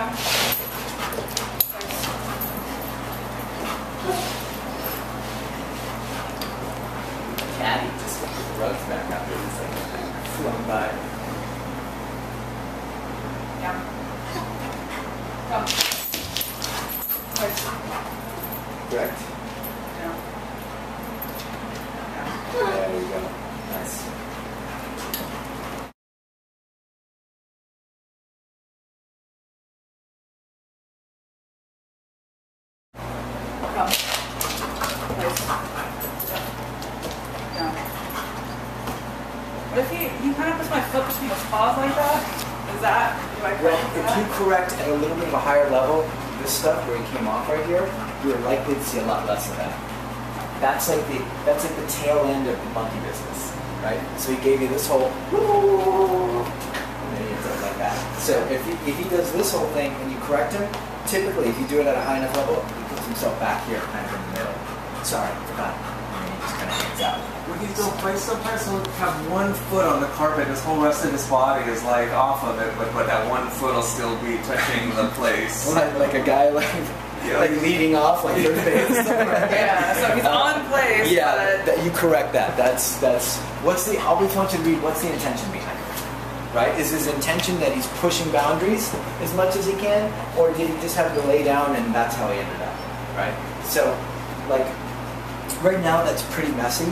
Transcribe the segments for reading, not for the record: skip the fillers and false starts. Caddy just took the rugs back out there and flung by. Yeah. Come. Correct. Yeah. Yeah. There you go. Nice. What if he kind of puts my foot between his paws like that? Is that, do I correct well, if you correct at a little bit of a higher level, this stuff where it came off right here, you're likely to see a lot less of that. That's like the tail end of the monkey business, right? So he gave you this whole, and then he ends up like that. So if he does this whole thing and you correct him, typically if you do it at a high enough level, he puts himself back here, kind of in the middle. Sorry, I forgot. And he just kind of hangs out. When he's going to play, sometimes he'll have one foot on the carpet, his whole rest of his body is like off of it, but that one foot will still be touching the place. Like a guy like leading off like your face. Yeah, so he's on place. Yeah, but you correct that. That's what's the always want to read, what's the intention behind it? Right? Is his intention that he's pushing boundaries as much as he can, or did he just have to lay down and that's how he ended up? Right? So like right now that's pretty messy.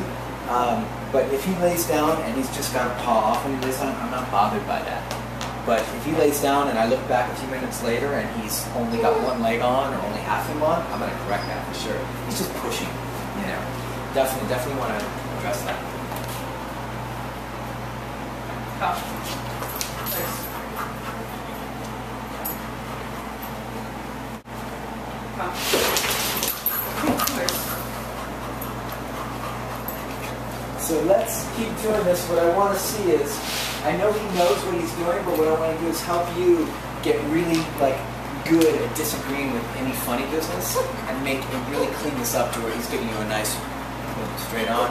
But if he lays down and he's just got a paw off when he lays down, I'm not bothered by that. But if he lays down and I look back a few minutes later and he's only got one leg on or only half him on, I'm going to correct that for sure. He's just pushing, you know. Definitely want to address that. So let's keep doing this. What I want to see is, I know he knows what he's doing, but what I want to do is help you get really like good at disagreeing with any funny business and make and really clean this up to where he's giving you a nice straight on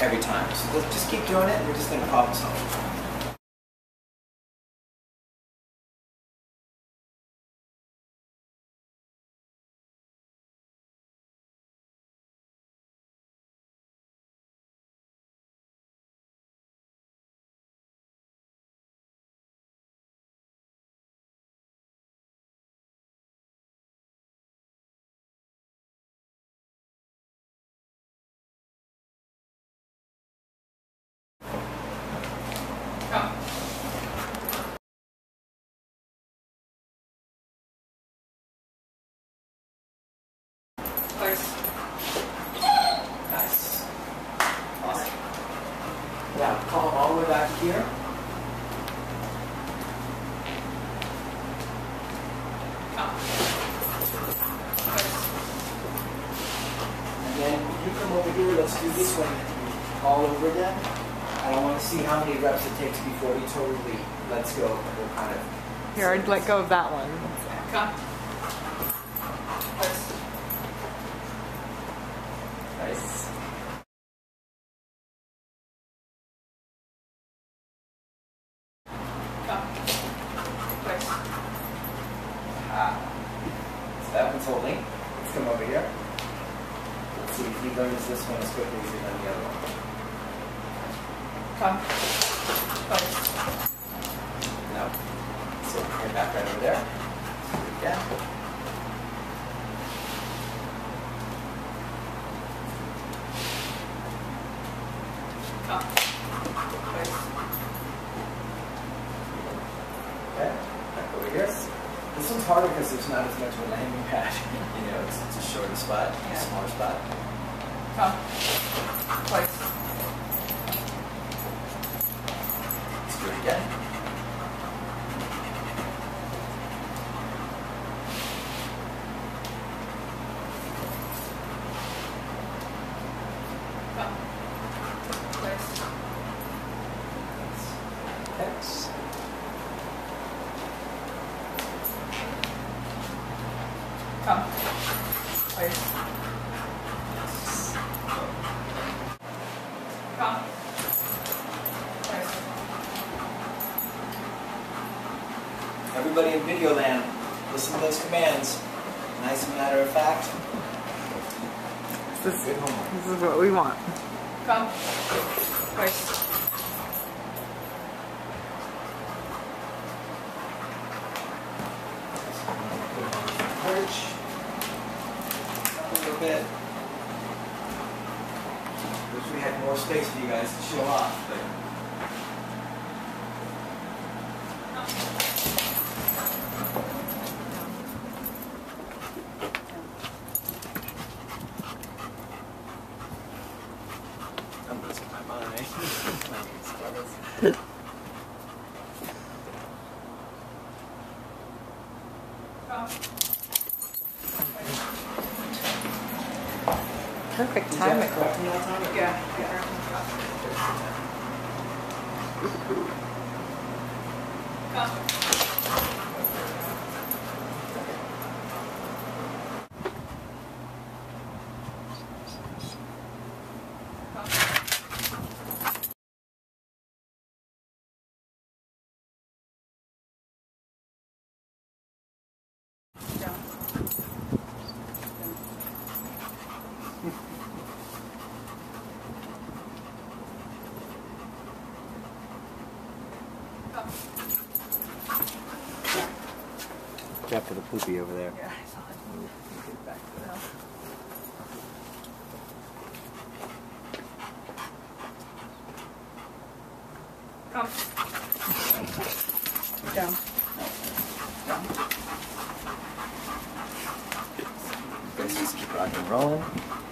every time. So let's just keep doing it. We're just going to problem solve. Nice. Awesome. Now, call him all the way back here. And then you come over here, let's do this one all over again. I don't want to see how many reps it takes before he totally lets go. We'll kind of here, I'd let go of that one. Come. Nice. So that one's holding. Let's come over here. Let's see if he learns this one as quickly as he learned the other one. Come. No. So we're back right over there. Yeah. This one's harder because there's not as much of a landing pad. You know, it's a shorter spot, yeah. A smaller spot. Come. Twice. Let's do it again. Come. Please. Come. Please. Everybody in Video Land, Listen to those commands. Nice and matter of fact. This is what we want. Come. Of course. Perch. A little bit. Wish we had more space for you guys to show off, but. I'm losing my mind. Perfect time. Got for the poopy over there. Yeah, I saw it. Get back to that. Come. Down. Down. You guys just keep rocking and rolling.